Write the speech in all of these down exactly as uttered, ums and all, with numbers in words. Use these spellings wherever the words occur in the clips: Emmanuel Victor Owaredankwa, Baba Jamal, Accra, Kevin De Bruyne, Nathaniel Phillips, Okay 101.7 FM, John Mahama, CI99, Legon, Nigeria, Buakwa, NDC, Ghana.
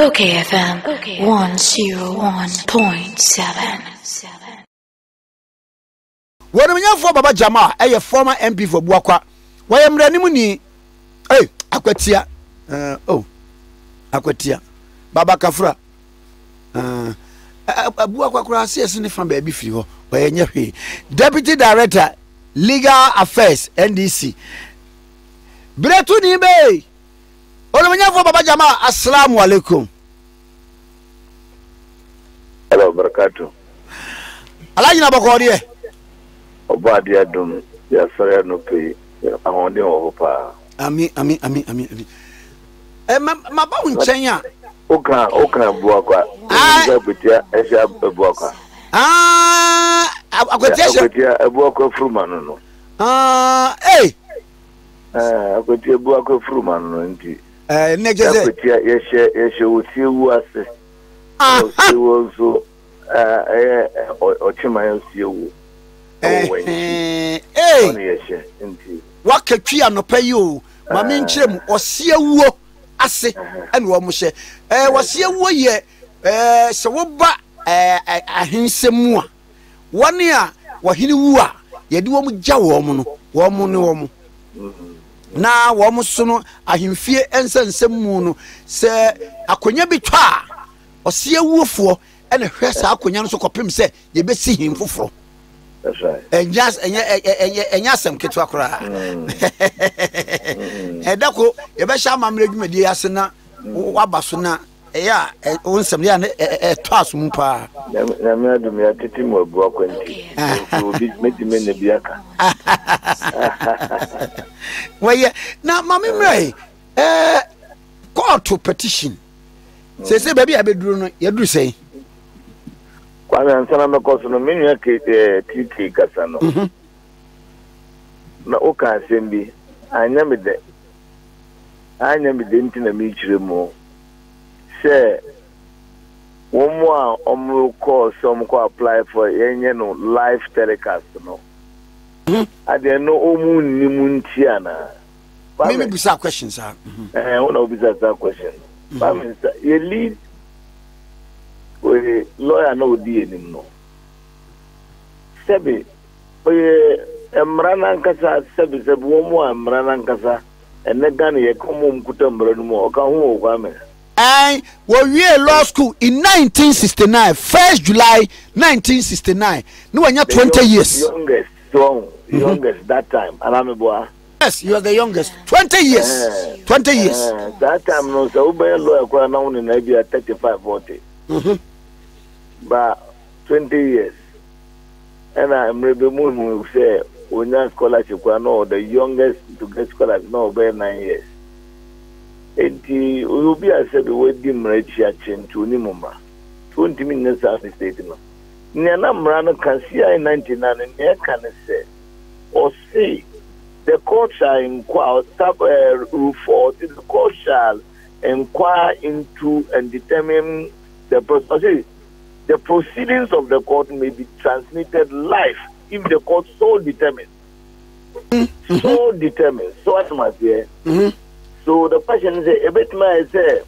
Okay F M one oh one point seven. What do you for Baba Jamal? A former M P for Buakwa. Why am I money? Hey, Aquatia. Oh, Aquatia. Baba Kafra. Buakwa Krasis in the family baby fever. Deputy Director, Legal Affairs, N D C. Bretuni Bay. Olumanyafo Baba Jamal, assalamu alaikum. Hello, barakatu. Alaji na bakoriye. Obadi adum ya sare no pe awonde o pa. Ami ami ami ami ami. Eh ma ma ba unchen a. Oka oka buakwa. Oka butia eja buakwa. Ah, akwetiaje. Oka buakwa frumanu no. Ah, eh. Eh, akwetiaje buakwa frumanu no nti. Eh, negeze. Yes, yes, you see who has it. Ah, she was so eh, or Chima, you. Eh, eh, what can Piano pay you? My main chim or see a woo, I say, and one must say, eh, was here woo ye, eh, so what but a hinse moa. One year, what he woo, ye do with Jawoman, woman, woman. Na wamu sono ahimfie ense nsemu no se akonya bitwa ose awuofo ene hwesa akonya no so kopim se ye besi him foforo. That's right. Enjas enye enye enye asem ketu akora. Edako ye be sha mamre dwumedi ase na wabaso na eya onsem ya e twaso mu pa na me adum ya titi mu abu akwanti obi medime na biaka waye na mama mrai eh court petition say say baby abeduru no yeduru sei kwame ansana me court no menu ake titi kasa no na o kan sembi anya me de anya me de ntina me chire mu say one more on course some could apply for any no live telecast no I don't know omu nimuntiana maybe bizarre questions sir eh one of bizarre question but minister you lead we lawyer no dey nim no sebi we emranan kasa sebi sebi one more emranan kasa enega ne yekomum kutambranu mo oka hu okwame. And we were law school in nineteen sixty-nine, first July nineteen sixty-nine. No one twenty years. Youngest, strong, youngest that time. Yes, you are the youngest. Twenty years. Uh, Twenty years. Uh, that time no so we law school now in Nigeria thirty-five, forty. But twenty years. And I'm remembering we say we not scholarship. No, the youngest to get scholarship no we nine years. Enti obi asebe wedi mrachi achentu ni mumba twenty minutes after statement ni ana mrano kan C I ninety-nine ne kan se o see the court shall inquire for the court shall inquire into and determine the process. The proceedings of the court may be transmitted live if the court so determines so determines so at must here. So the question is a bit my say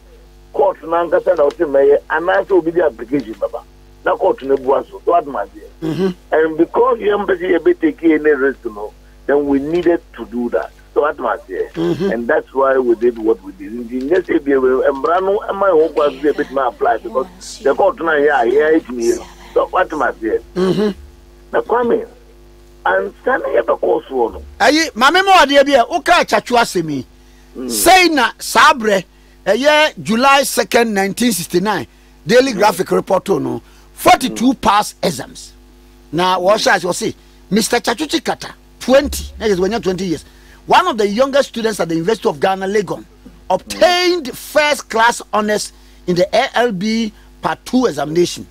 court nanga said out may announce will be the application baba na court ne buaso what must here and because you embassy a bit take any risk no then we needed to do that so what must here and that's why we did what we did in the next year embrano am I hope was a bit my apply because the court now here here it me so what must here na kwame and stand here because one ayi mama mo ade bia wo ka chachu asemi. Mm. Say na sabre a year July second nineteen sixty-nine daily mm. graphic report no forty-two mm. pass exams now what shall you see Mister Chachuchi Kata twenty that is when you're twenty years one of the youngest students at the University of Ghana Legon obtained mm. first class honors in the A L B part two examination.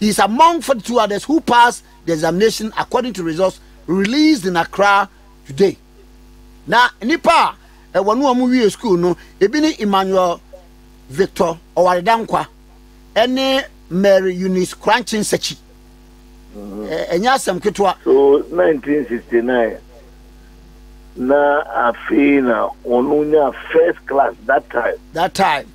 He is among forty-two others who passed the examination according to results released in Accra today. Now nipa wanu amuwie school no ebi ni Emmanuel Victor Owaredankwa ene Mary Eunice Crunchin Sechi enya asem ketwa so nineteen sixty-nine na afina onunya first class that time that time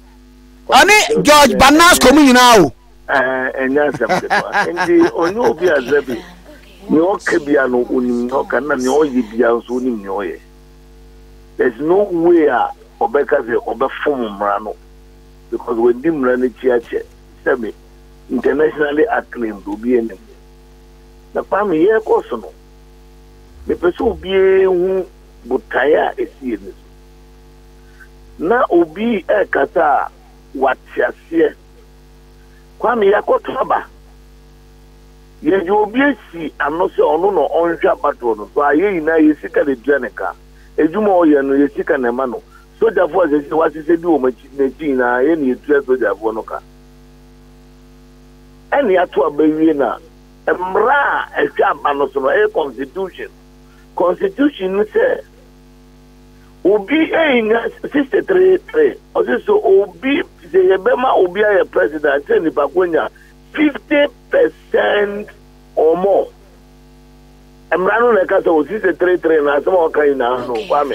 Ani George Banas coming now. And that's the only be as every no Cabiano Unim, no Canan, no Yibians Unim Noye. There's no way Obeka the Oberform Rano because when Dim Ranichi Semi internationally acclaimed to be in the family here, Kosono. The person be who Butaya is serious. Na obi e kata watiasie kwame yakotoba yeje obi esi anose onu no onhwa bato no so aye na yesika de dweneka ejuma oye no yesika na ma no soja fo ze wasise bi o machi na ji na ye ni etu soja fo no ka eni ato abawie na emra ehwa ba no so no e constitution constitution say Obi ain't sister three three. Also, Obi the Bema Obi a president in Baguena fifty percent or more. I'm running like I said, sister three three, and I saw okay now. No, one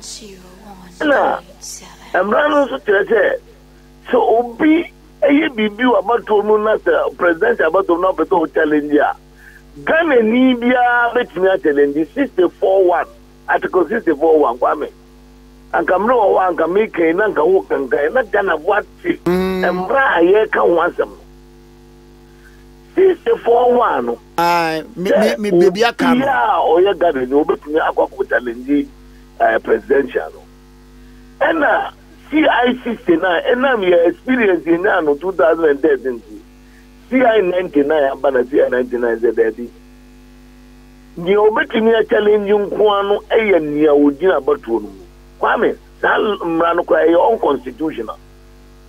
zero one seven. I'm running so today. So Obi, I be you about to know president about to know better challenge ya. Ghana Nibia bet me a challenge sister four one. Article sixty-four one kwame ankamro wa ankamike na nkawo kanka na gana wati emra ye ka wansam sixty-four one ah mi mi baby aka no ya oya gana ni obetumi akwa ko challenge eh presidential ena C I sixty-nine ena mi experience in ano two thousand ten C I ninety-nine abana C I ninety-nine ze daddy ni obetumi a challenge nko ano eya nia odina bato no kwame sal mra no kwa eya unconstitutional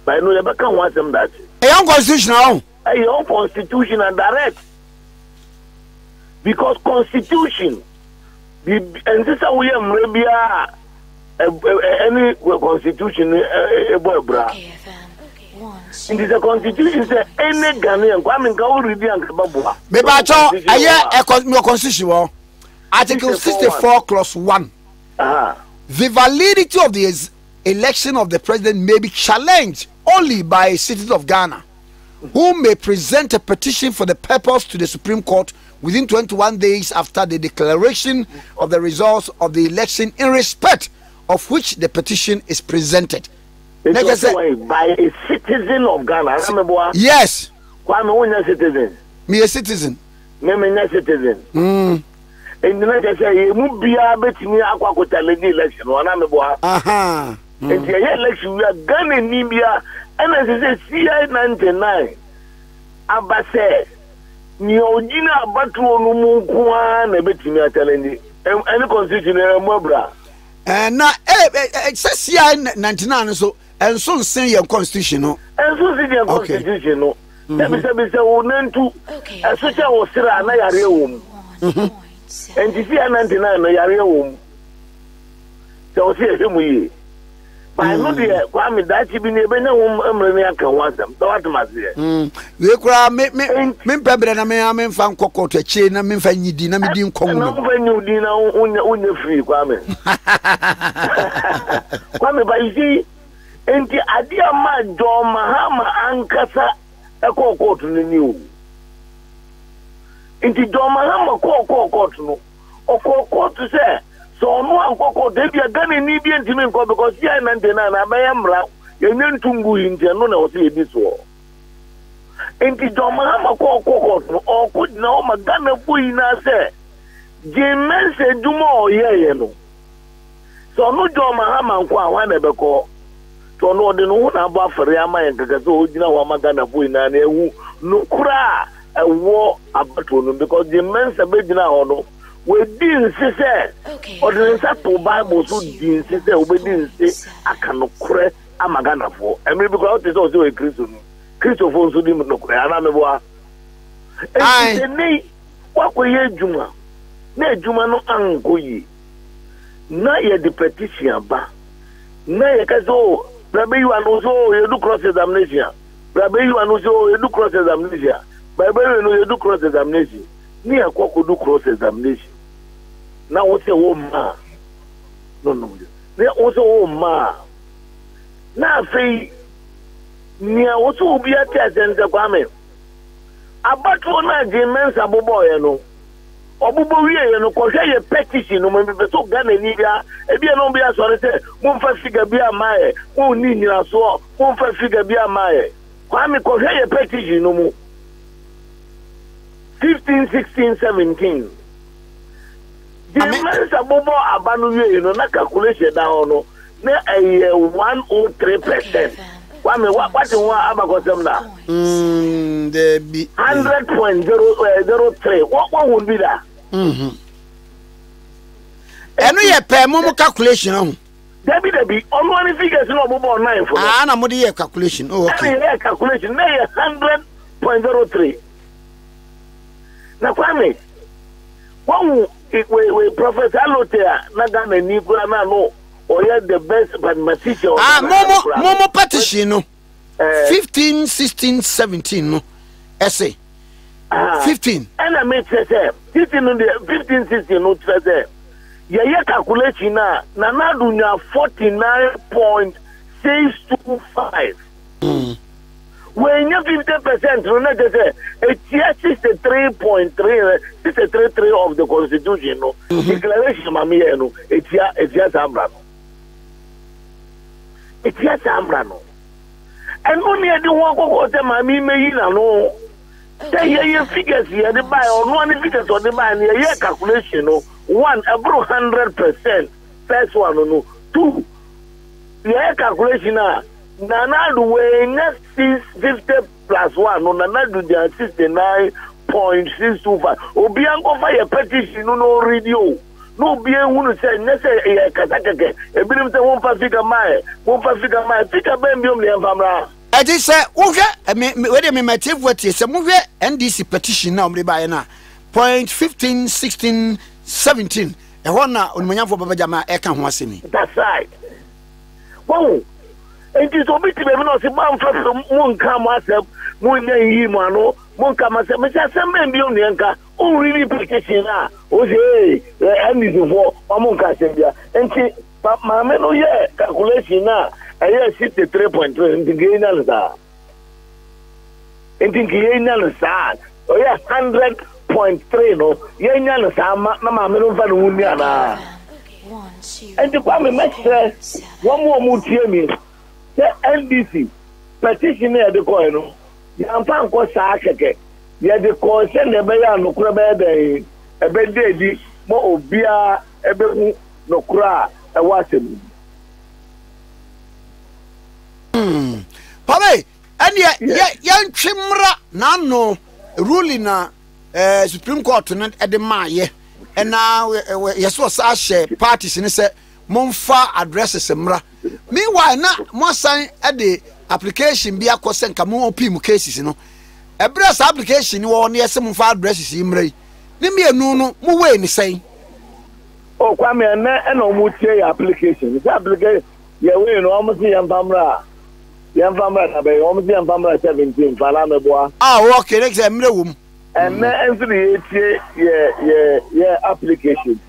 by no yaba kan wasem that eya unconstitutional eya unconstitutional direct because constitution the and this we am rebia any constitution e boy bra in the constitution say any Ghanaian kwame ka already an kababwa me ba cho aye constitution article sixty-four clause one ah the validity of the election of the president may be challenged only by a citizen of Ghana who may present a petition for the purpose to the Supreme Court within twenty-one days after the declaration of the results of the election in respect of which the petition is presented. Like said, by a citizen of Ghana. Yes. Kwame, a citizen. Me a citizen. Me a citizen. Mm. And then I say, you must be able to challenge the election. Aha. And the election, we are Ghana in Libya. And as I say, C I ninety-nine. Abase. Ni ojina abatu onumu kwa na betimi challenge. Any constitution e mo bra. Eh na eh C I ninety-nine so. And so say your constitutional. And so say your constitutional. Let me say, we say we need to. And so say we say we are here home. And this year ninety nine we are here home. So we say we. But I know the Kwame that she been able to embrace me and can watch them. So what must we? We cry. Me me me pebble na me me fan koko to che na me fan yidi na me di nkongu. Na me fan yidi na unye unye free Kwame. Kwame but you see. Enti adia ma John Mahama ankasa eko court ni niu. Enti John Mahama ko ko court no. O ko court se so no anko ko debia gani ni bi enti me ko because here na ndena na abaye mra yenye ntungu inje no na o se bi so. Enti John Mahama ko ko court no o ko na o magana fu ina se. Jemen se duma o yeye no. So no John Mahama nko awan na be ko so no de no na ba fere ama yenkaga so ogina wa magana boy na na ewu no kura ewo abato no because the men se be gina ho no we din se se ordinary to bible so din se se we din se aka no kura amagana fo emre because they so we Christo no Christo fo so din no kura na me boa e se nei wa ko ye djuma na djuma no angoyi na ye the petition ba na ye ka so Rabbi, you are also you do cross examination. Rabbi, you are also you do cross examination. Rabbi, you do cross examination. Ni akwa do cross examination. Now we say oh ma, no no. Now we say oh ma. Now say Nia wotu ubi ati azende kwa me. Abatu na jemen sabubo yeno. Obubo wiye yeno koshe ye petition no mbe so gane ni bia ebi eno bia so re se mo fa figa bia mae ko ni ni aso mo fa figa bia mae. Kwa me koshe ye petition no mu. fifteen, sixteen, seventeen. Jemen sabubo abanu wiye yeno na calculation da ono na eye one hundred three percent. What what you want about them now? Hmm, the be hundred point zero zero three. What what would be that? Mm-hmm. And we have per momo calculation. There be there be only figures no momo online for. Ah, na mo dey calculation. Oh, okay. There calculation. There hundred point zero three. Now, Kwame, what we we Professor Lotea na ga na ni gura na no. Or oh, yeah, the best mathematician. Ah, Momo, Momo Patition, no. Uh, fifteen, sixteen, seventeen, no. Essay. Uh, fifteen. And I made fifteen, sixteen, no, Trezor. Yaya calculation, Nana Dunya forty-nine point six two five. When you're fifty percent, Renate, it's sixty-three point three, sixty-three of the Constitution, no. Declaration, Mammy, no. It's just Ambrano. It's yes, Ambrano. And only I do walk over them, I mean, may know. They hear your figures here, they buy on one figures on the buy, your calculation, one, about one hundred percent. First one, no, two, your calculation, Nana do weighing six fifty plus one, no, Nana do the sixty-nine point six two five. Obiango fire petition, no radio. No bien who say necessary a catacake, a bit of the one for figure my one for figure my figure bambam. I just said, okay, I mean, wait a minute, what is a movie N D C petition now by now point fifteen, sixteen, seventeen. A one on my for Baba Jamal, I can't see me. That's right. Wow, it is a bit of a man from one come as a moon, Yimano, one come as a man beyond the anchor. Oh, really, petition. Ah, oh, hey, and is for among Cassandra. And see, but my men, oh, yeah, calculation. Ah, I hear sixty-three point two. And gain another. And gain another. Oh, yeah, one hundred point three. No, yeah, another. My men don't find one. Yeah, and the problem is one more multi-million. The N D C petitioner, the coin. The amount of sacrifice. Yeah, the concern the bear no crab day, a bed day, more of beer, a bit no cra, a washing. Hmm. Papa, and yet, yet, young Chimra, Nano, ruling a Supreme Court at the Maye, and now, yes, was our share parties in a set, Monfa addresses Semra. Meanwhile, not more sign at the application be a concern, Camo Pim cases, you know. A breast application you want near some five breasts in Ray. Nimmy a no, move in the same. Oh, come here, and no mutual application. It's application. Yeah, we know almost the Ambamra. The Ambamra, almost the Ambamra seventeen, Falamaboa. Ah, okay, next time, room. And then three, yeah, yeah, yeah, applications.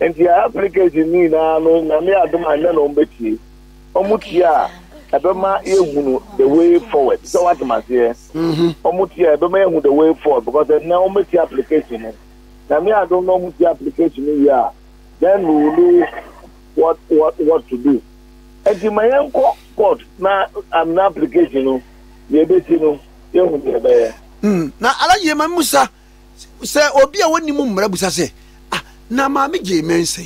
And the application, you know, I don't mind on Betty. Omutia. The way forward. So what must hear? Omutia, the man with the way forward because there's no multi application. Now, me, I don't know what the application here. Then we will know what what what to do. And in my own court, now I'm not application. You're betting you. Hm. Now, I like your Musa. Say, Obia, when you mum, Rabusa say, ah, now, Mammy J. Mensa,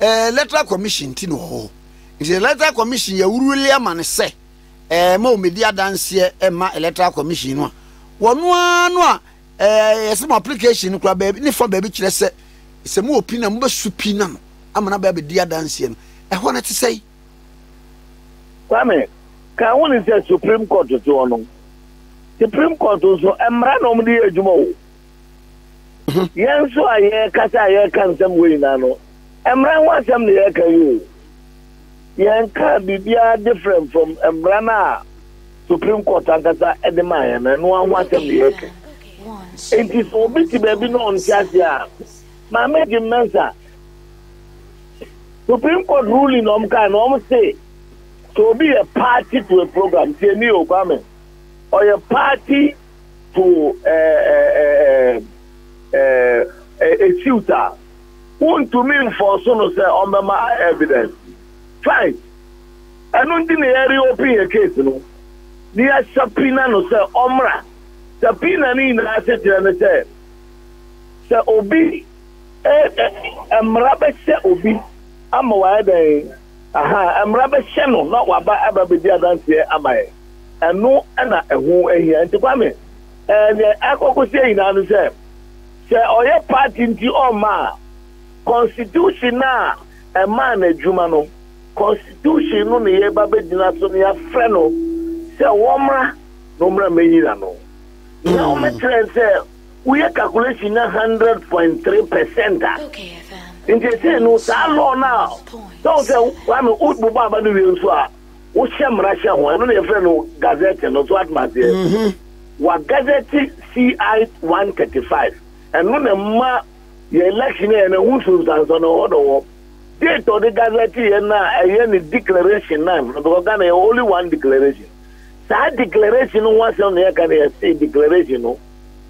a letter commission, Tino. Is electoral commission ya William and say eh mo media dance here ma electoral commission no wono ano eh some application kura baby ni for baby kire say se mo opinion mo be supina no amana baby dia dance here eh ho na te say kwame ka won is Supreme Court to ono Supreme Court so emra no mo di adwuma o yen so aye kasa aye kan sam we na no emra wa sam ne ya kan yo. Yan ka bibia different from Embrana Supreme Court and Kasa Edema and no one wants them to hear. It is for me to be no on Chasia. My major Mensa Supreme Court ruling on can almost say to be a party to a program, say any Obama, or a party to a uh, uh, uh, uh, shooter, won't to mean for someone say on my evidence. Fine. I don't think the area open a case, no. They are subpoena no say omra. Subpoena ni na say to say. Say obi, eh eh, mrabe say obi. I'm aware aha, I'm rather channel, not what I ever be there than here, am I? And no, and I who ain't here to come in. And I could say, in other say, say, or your party into all my constitution now, a man a Jumano, constitution only a babinasonia freno, say, Womra, Nomra Meirano. Now, my friend said, we are calculating one hundred point three percent. Okay, F M. In the say no law now. So say I'm old Baba Jamal so a o shem Russia one no dey no gazette no to atmosphere. Wa gazette C I one thirty-five and no ma your election and who should answer no order. They to the gazette and na any declaration now because there is only one declaration. That declaration was on here can say declaration no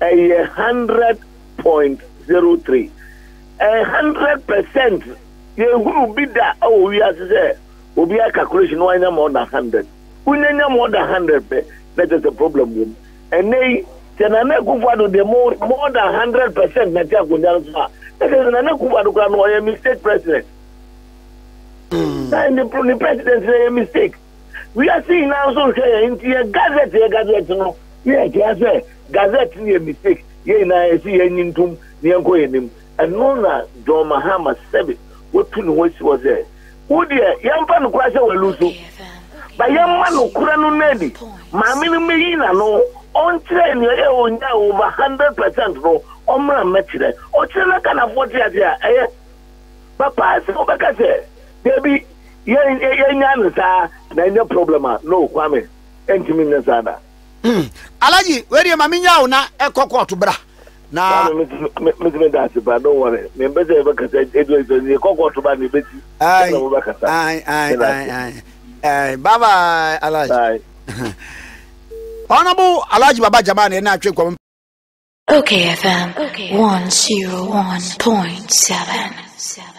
a one hundred point zero three. A hundred percent, you will be that. Oh, we are there. We be a calculation. Why not more than hundred? We need more than hundred. That is the problem. And they, they are not going to more more than hundred percent. That is not going to be a mistake, president. That is the president's a mistake. We are seeing now so here in the gazette, gazette, no, yeah, gazette, gazette, a mistake. Yeah, I see any tomb near going. And Nona John Mahama seven, what two which was there? Who dear, young Pan Crasher will lose. By young man who couldn't ready, Mammy Mina, no, on train your own now over hundred percent, no, on my matchday, or China can afford the eh? But pass over Cassie, there be young Yansa, and no problem, no, Kwame, and Timmy Nazada. Hm, Alaji, where your Mamina, now, a cocoa to bra. Nah, Mister Darcy, but don't worry. Me better because I do it. You can't go to buy me. Aye, aye, aye, aye. Bye, bye, Alaji. Honorable Alaji Baba Jamal, and I drink one. Okay, F M. Okay, one zero one point seven.